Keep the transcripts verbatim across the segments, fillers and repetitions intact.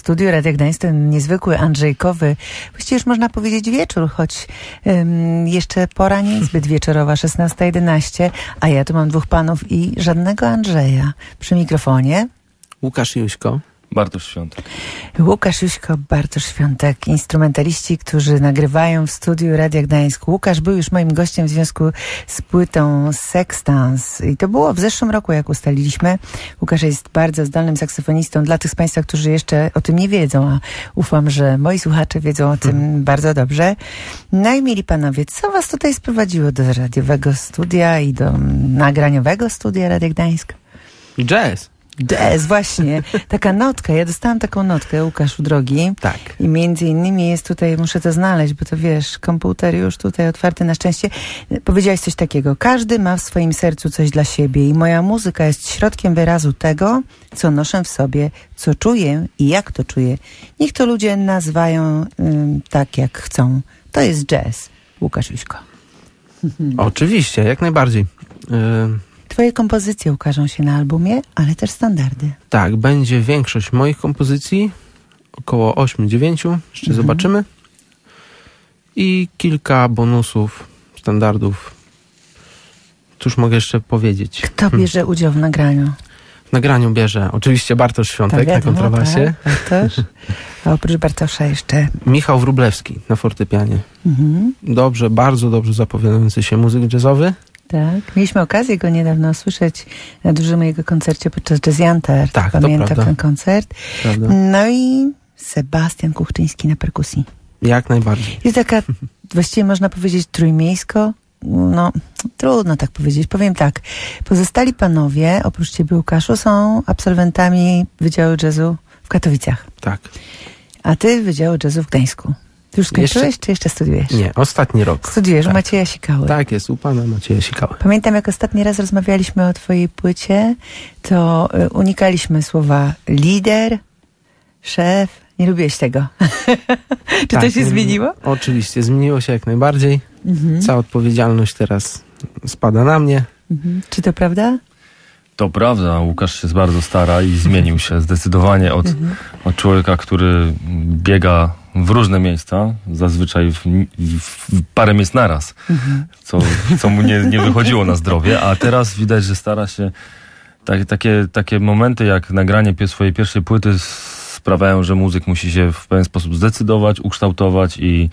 studiu Radia Gdańsk ten niezwykły, andrzejkowy, właściwie już można powiedzieć wieczór, choć ym, jeszcze pora nie zbyt wieczorowa, szesnasta jedenaście, a ja tu mam dwóch panów i żadnego Andrzeja. Przy mikrofonie Łukasz Juśko. Bartosz Świątek. Łukasz Juśko, Bartosz Świątek, instrumentaliści, którzy nagrywają w studiu Radia Gdańsk. Łukasz był już moim gościem w związku z płytą Sextans. I to było w zeszłym roku, jak ustaliliśmy. Łukasz jest bardzo zdolnym saksofonistą. Dla tych z Państwa, którzy jeszcze o tym nie wiedzą, a ufam, że moi słuchacze wiedzą o tym hmm. bardzo dobrze. No i mili panowie, co was tutaj sprowadziło do radiowego studia i do nagraniowego studia Radia Gdańsk? Jazz. Jazz, właśnie. Taka notka. Ja dostałam taką notkę, Łukaszu drogi. Tak. I między innymi jest tutaj, muszę to znaleźć, bo to wiesz, komputer już tutaj otwarty na szczęście. Powiedziałaś coś takiego. Każdy ma w swoim sercu coś dla siebie i moja muzyka jest środkiem wyrazu tego, co noszę w sobie, co czuję i jak to czuję. Niech to ludzie nazywają ym, tak, jak chcą. To jest jazz. Łukasz Juśko. Oczywiście, jak najbardziej. Y Twoje kompozycje ukażą się na albumie, ale też standardy. Tak, będzie większość moich kompozycji, około osiem dziewięć, jeszcze mhm. zobaczymy. I kilka bonusów, standardów. Cóż mogę jeszcze powiedzieć? Kto bierze hmm. udział w nagraniu? W nagraniu bierze oczywiście Bartosz Świątek wiadomo, na kontrabasie. Tak, Bartosz. A oprócz Bartosza jeszcze? Michał Wróblewski na fortepianie. Mhm. Dobrze, bardzo dobrze zapowiadający się muzyk jazzowy. Tak, mieliśmy okazję go niedawno usłyszeć na dużym jego koncercie podczas Jazz Jantar. Tak, pamiętam ten koncert. Prawda. No i Sebastian Kuchczyński na perkusji. Jak najbardziej. Jest taka, właściwie można powiedzieć trójmiejsko, no trudno tak powiedzieć, powiem tak. Pozostali panowie, oprócz ciebie Łukaszu, są absolwentami Wydziału Jazzu w Katowicach. Tak. A ty Wydziału Jazzu w Gdańsku. Ty już skończyłeś, jeszcze? Czy jeszcze studiujesz? Nie, ostatni rok. Studiujesz tak. Macieja Sikały. Tak, jest u pana Macieja Sikały. Pamiętam, jak ostatni raz rozmawialiśmy o twojej płycie, to unikaliśmy słowa lider, szef. Nie lubiłeś tego. Czy tak, to się zmieniło? Oczywiście, zmieniło się jak najbardziej. Mhm. Cała odpowiedzialność teraz spada na mnie. Mhm. Czy to prawda? To prawda, Łukasz się bardzo stara i zmienił się zdecydowanie od, mhm. od człowieka, który biega w różne miejsca, zazwyczaj w, w, w parę miejsc naraz, mhm. co, co mu nie, nie wychodziło na zdrowie, a teraz widać, że stara się tak, takie, takie momenty jak nagranie swojej pierwszej płyty sprawiają, że muzyk musi się w pewien sposób zdecydować, ukształtować i,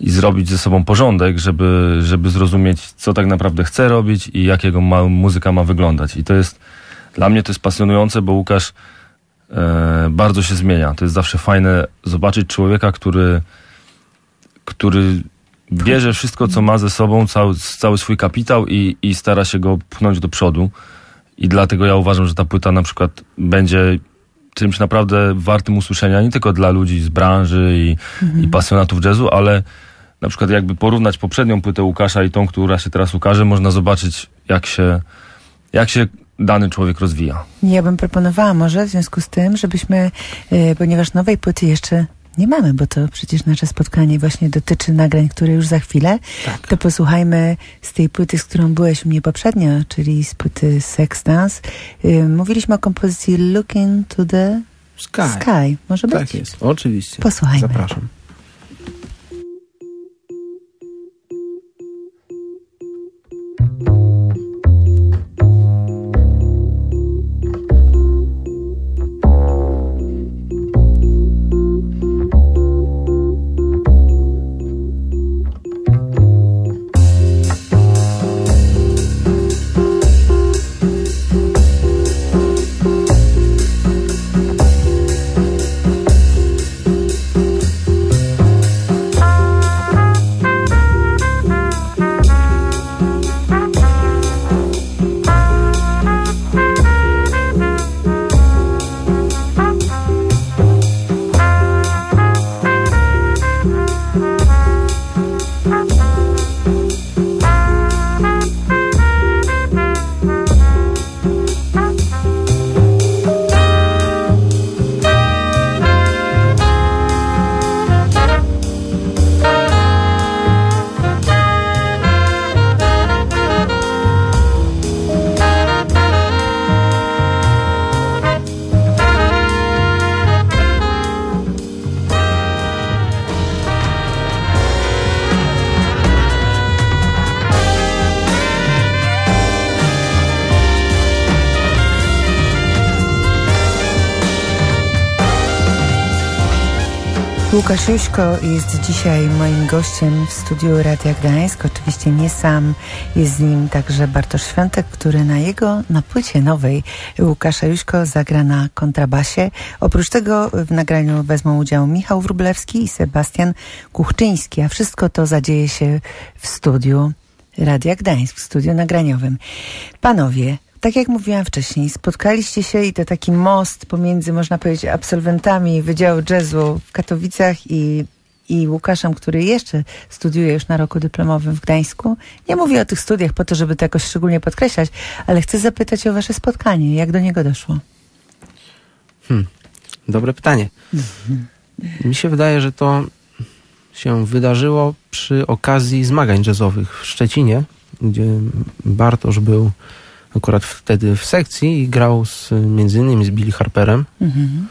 i zrobić ze sobą porządek, żeby, żeby zrozumieć, co tak naprawdę chce robić i jak jego ma, muzyka ma wyglądać. I to jest, dla mnie to jest pasjonujące, bo Łukasz E, bardzo się zmienia. To jest zawsze fajne zobaczyć człowieka, który, który bierze wszystko, co ma ze sobą, cały, cały swój kapitał i, i stara się go pchnąć do przodu. I dlatego ja uważam, że ta płyta na przykład będzie czymś naprawdę wartym usłyszenia, nie tylko dla ludzi z branży i, mhm. i pasjonatów jazzu, ale na przykład jakby porównać poprzednią płytę Łukasza i tą, która się teraz ukaże, można zobaczyć, jak się, jak się dany człowiek rozwija. Ja bym proponowała może w związku z tym, żebyśmy, yy, ponieważ nowej płyty jeszcze nie mamy, bo to przecież nasze spotkanie właśnie dotyczy nagrań, które już za chwilę, tak. to posłuchajmy z tej płyty, z którą byłeś u mnie poprzednio, czyli z płyty Sextans. Yy, mówiliśmy o kompozycji Looking to the Sky. Sky. Może być? Tak jest, oczywiście. Posłuchajmy. Zapraszam. Łukasz Juśko jest dzisiaj moim gościem w studiu Radia Gdańsk. Oczywiście nie sam, jest z nim także Bartosz Świątek, który na jego, na płycie nowej Łukasza Juśko zagra na kontrabasie. Oprócz tego w nagraniu wezmą udział Michał Wróblewski i Sebastian Kuchczyński, a wszystko to zadzieje się w studiu Radia Gdańsk, w studiu nagraniowym. Panowie, tak jak mówiłam wcześniej, spotkaliście się i to taki most pomiędzy, można powiedzieć, absolwentami Wydziału Jazzu w Katowicach i, i Łukaszem, który jeszcze studiuje już na roku dyplomowym w Gdańsku. Nie mówię o tych studiach po to, żeby to jakoś szczególnie podkreślać, ale chcę zapytać o wasze spotkanie. Jak do niego doszło? Hmm, dobre pytanie. Mi się wydaje, że to się wydarzyło przy okazji zmagań jazzowych w Szczecinie, gdzie Bartosz był akurat wtedy w sekcji i grał z, między innymi z Billy Harperem. Mhm.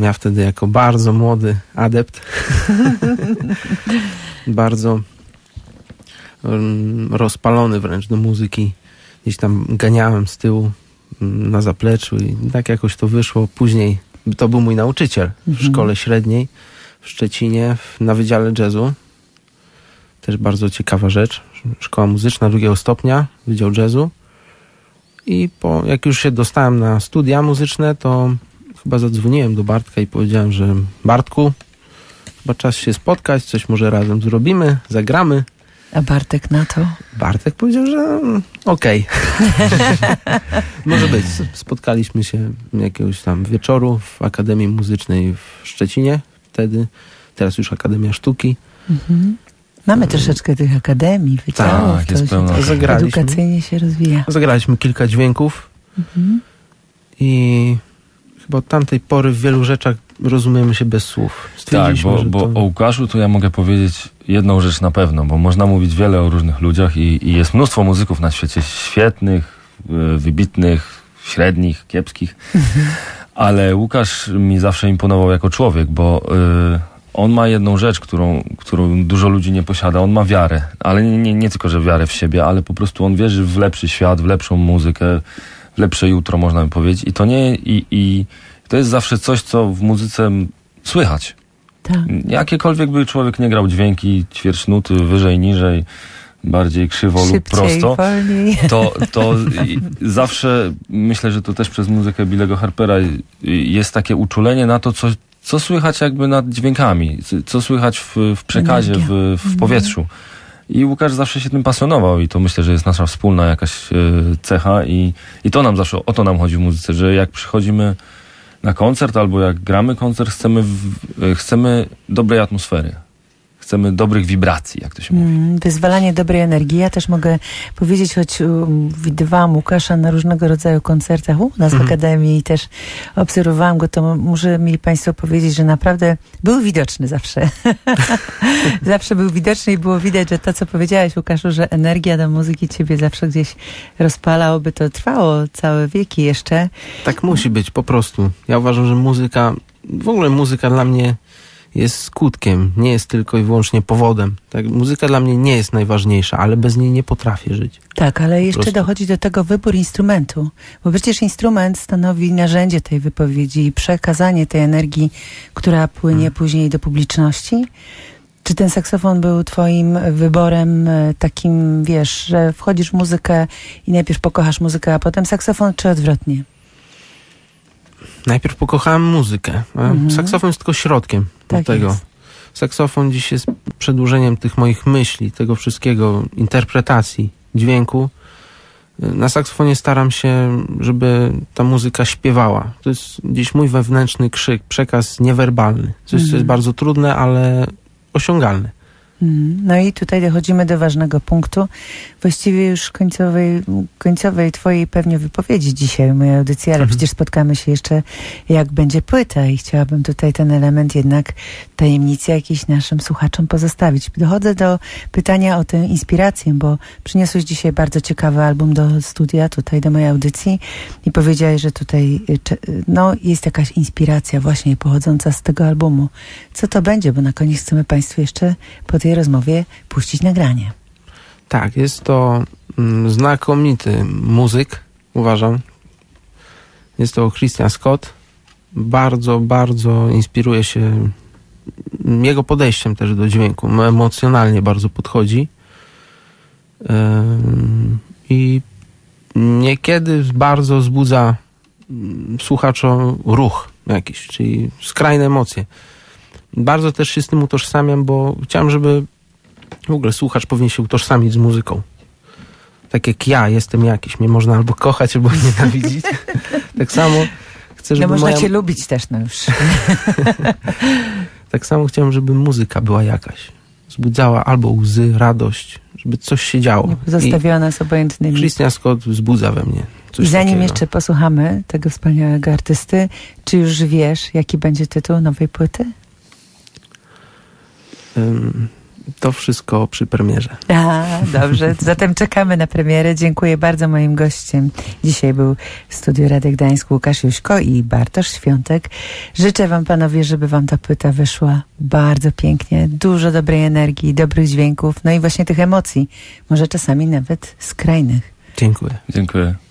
Ja wtedy jako bardzo młody adept bardzo rozpalony wręcz do muzyki. Gdzieś tam ganiałem z tyłu na zapleczu i tak jakoś to wyszło. Później to był mój nauczyciel w mhm. szkole średniej w Szczecinie na Wydziale Jazzu. Też bardzo ciekawa rzecz. Szkoła muzyczna drugiego stopnia, Wydział Jazzu. I po, jak już się dostałem na studia muzyczne, to chyba zadzwoniłem do Bartka i powiedziałem, że Bartku, chyba czas się spotkać, coś może razem zrobimy, zagramy. A Bartek na to? Bartek powiedział, że okej. Okay. Może być. Spotkaliśmy się jakiegoś tam wieczoru w Akademii Muzycznej w Szczecinie. Wtedy, teraz już Akademia Sztuki. Mhm. Mamy troszeczkę tych akademii, wydziałów, tak, jest pełno. Edukacyjnie się rozwija. Zagraliśmy kilka dźwięków mhm. i chyba od tamtej pory w wielu rzeczach rozumiemy się bez słów. Tak, bo, bo to... o Łukaszu to ja mogę powiedzieć jedną rzecz na pewno, bo można mówić wiele o różnych ludziach i, i jest mnóstwo muzyków na świecie świetnych, wybitnych, średnich, kiepskich, mhm. ale Łukasz mi zawsze imponował jako człowiek, bo... Yy, on ma jedną rzecz, którą, którą dużo ludzi nie posiada. On ma wiarę, ale nie, nie, nie tylko, że wiarę w siebie, ale po prostu on wierzy w lepszy świat, w lepszą muzykę, w lepsze jutro, można by powiedzieć. I to nie, i, i to jest zawsze coś, co w muzyce słychać. Tak. Jakiekolwiek by człowiek nie grał dźwięki, ćwierć nuty, wyżej, niżej, bardziej krzywo Szybciej, lub prosto, wolniej. to, to zawsze myślę, że to też przez muzykę Billego Harpera jest takie uczulenie na to, co Co słychać jakby nad dźwiękami, co słychać w, w przekazie, w, w powietrzu. I Łukasz zawsze się tym pasjonował i to myślę, że jest nasza wspólna jakaś yy, cecha i, i to nam zawsze, o to nam chodzi w muzyce, że jak przychodzimy na koncert albo jak gramy koncert, chcemy, w, yy, chcemy dobrej atmosfery. Chcemy dobrych wibracji, jak to się mówi. Mm, wyzwalanie dobrej energii. Ja też mogę powiedzieć, choć um, widywałam Łukasza na różnego rodzaju koncertach u nas mm-hmm. w Akademii i też obserwowałam go, to muszę mi Państwo powiedzieć, że naprawdę był widoczny zawsze. Zawsze był widoczny i było widać, że to, co powiedziałeś, Łukaszu, że energia do muzyki ciebie zawsze gdzieś rozpala, oby to trwało całe wieki jeszcze. Tak musi być, po prostu. Ja uważam, że muzyka, w ogóle muzyka dla mnie jest skutkiem, nie jest tylko i wyłącznie powodem. Tak, muzyka dla mnie nie jest najważniejsza, ale bez niej nie potrafię żyć. Tak, ale jeszcze dochodzi do tego wybór instrumentu, bo przecież instrument stanowi narzędzie tej wypowiedzi i przekazanie tej energii, która płynie hmm. później do publiczności. Czy ten saksofon był twoim wyborem takim, wiesz, że wchodzisz w muzykę i najpierw pokochasz muzykę, a potem saksofon, czy odwrotnie? Najpierw pokochałem muzykę, a mhm. saksofon jest tylko środkiem tak do tego. Jest. Saksofon dziś jest przedłużeniem tych moich myśli, tego wszystkiego, interpretacji, dźwięku. Na saksofonie staram się, żeby ta muzyka śpiewała. To jest dziś mój wewnętrzny krzyk, przekaz niewerbalny. Coś, mhm. co jest bardzo trudne, ale osiągalne. No i tutaj dochodzimy do ważnego punktu, właściwie już końcowej, końcowej twojej pewnie wypowiedzi dzisiaj, mojej audycji, ale mhm. przecież spotkamy się jeszcze, jak będzie płyta i chciałabym tutaj ten element jednak tajemnicy jakiejś naszym słuchaczom pozostawić. Dochodzę do pytania o tę inspirację, bo przyniosłeś dzisiaj bardzo ciekawy album do studia, tutaj do mojej audycji i powiedziałeś, że tutaj no, jest jakaś inspiracja właśnie pochodząca z tego albumu. Co to będzie, bo na koniec chcemy Państwu jeszcze podjęć rozmowie puścić nagranie. Tak, jest to mm, znakomity muzyk, uważam. Jest to Christian Scott. Bardzo, bardzo inspiruje się jego podejściem też do dźwięku. Emocjonalnie bardzo podchodzi. I niekiedy bardzo wzbudza słuchaczom ruch jakiś, czyli skrajne emocje. Bardzo też się z tym utożsamiam, bo chciałem, żeby w ogóle słuchacz powinien się utożsamić z muzyką. Tak jak ja jestem jakiś, mnie można albo kochać, albo nienawidzić. Tak samo chcę, żeby... No można moja... cię lubić też, no już. Tak samo chciałem, żeby muzyka była jakaś. Wzbudzała albo łzy, radość, żeby coś się działo. Nie zostawiała I nas obojętnymi. Christian Scott wzbudza we mnie coś. I zanim takiego. Jeszcze posłuchamy tego wspaniałego artysty, czy już wiesz, jaki będzie tytuł nowej płyty? Um, to wszystko przy premierze. A, dobrze. Zatem czekamy na premierę. Dziękuję bardzo. Moim gościem dzisiaj był w studiu Radia Gdańsk Łukasz Juśko i Bartosz Świątek. Życzę wam, panowie, żeby wam ta płyta wyszła bardzo pięknie. Dużo dobrej energii, dobrych dźwięków, no i właśnie tych emocji. Może czasami nawet skrajnych. Dziękuję. Dziękuję.